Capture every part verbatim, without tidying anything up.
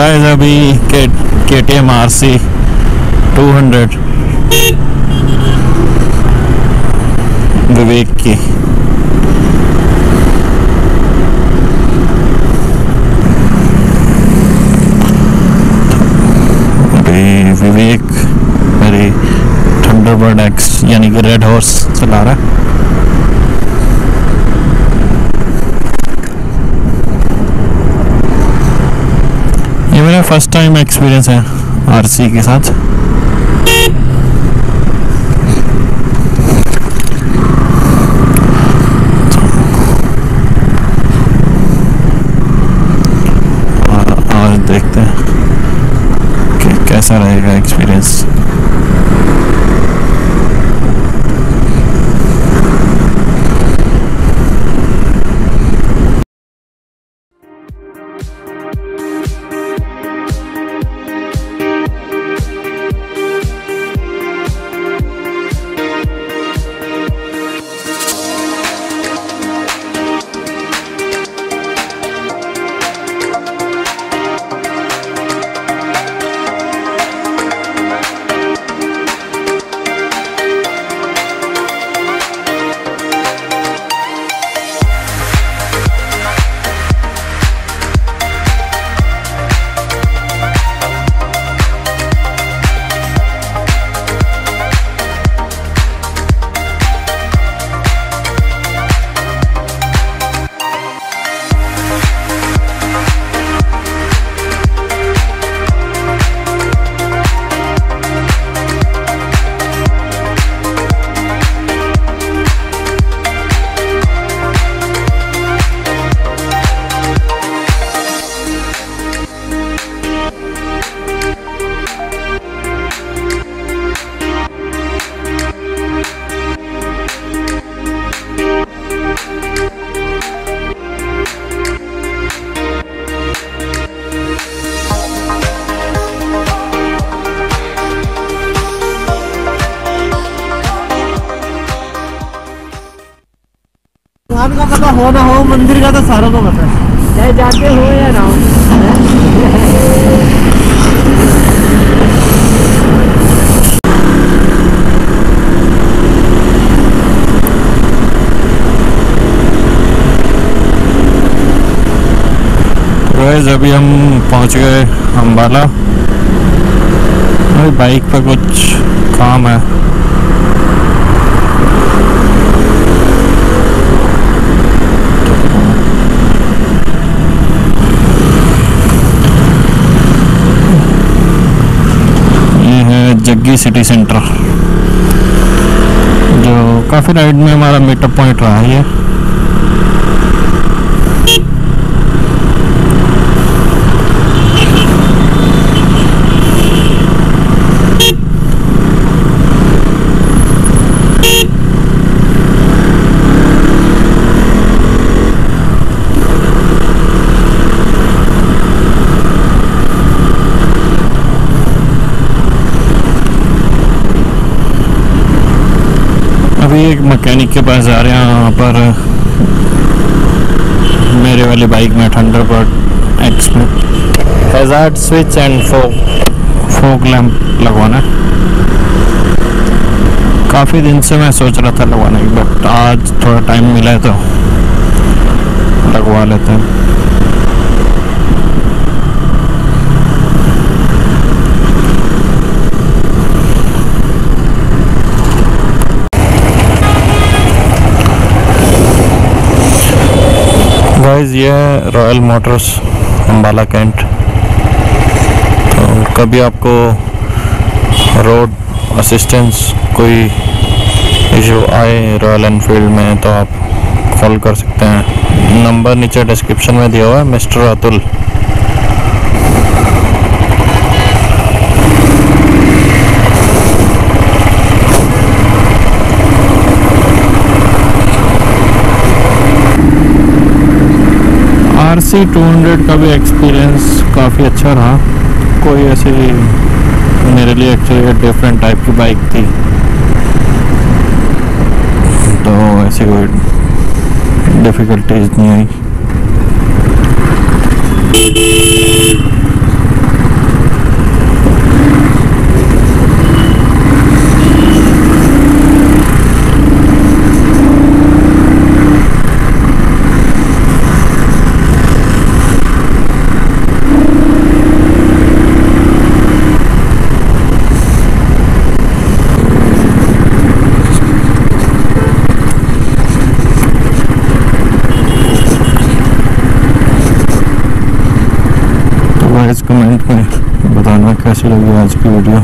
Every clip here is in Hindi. गाइस अभी K T M R C two hundred Vivek की विवेक मेरी Thunderbird X यानी कि रेड हॉर्स चला रहा है। ये मेरा फर्स्ट टाइम एक्सपीरियंस है आरसी के साथ। और देखते हैं कि कैसा रहेगा एक्सपीरियंस। का पता हो ना हो, मंदिर का तो सारों को पता है, चाहे जाते हो या ना हो। गाइस अभी हम पहुंच गए अंबाला। मेरी बाइक पर कुछ काम है, जग्गी सिटी सेंटर जो काफी राइड में हमारा मीटअप पॉइंट रहा है। एक मैकेनिक के पास जा रहे हैं, यहाँ पर मेरे वाली बाइक में Thunderbird X में hazard switch and fog fog lamp लगवाना। काफ़ी दिन से मैं सोच रहा था लगवाने की, बट आज थोड़ा टाइम मिला है तो लगवा लेते हैं। ये है रॉयल मोटर्स अम्बाला कैंट। तो कभी आपको रोड असिस्टेंस कोई इशू आए रॉयल एनफील्ड में तो आप कॉल कर सकते हैं। नंबर नीचे डिस्क्रिप्शन में दिया हुआ है, mister Atul. RC two hundred का भी एक्सपीरियंस काफ़ी अच्छा रहा। कोई ऐसी मेरे लिए एक्चुअली डिफरेंट टाइप की बाइक थी, तो ऐसी कोई डिफ़िकल्टीज नहीं आई। कैसी लगी आज की वीडियो।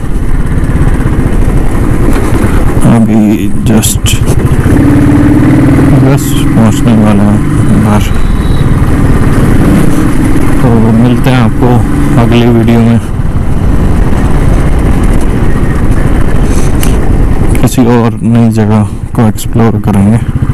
अभी जस्ट बस पहुंचने वाला है बाहर, तो मिलते हैं आपको अगली वीडियो में। किसी और नई जगह को एक्सप्लोर करेंगे।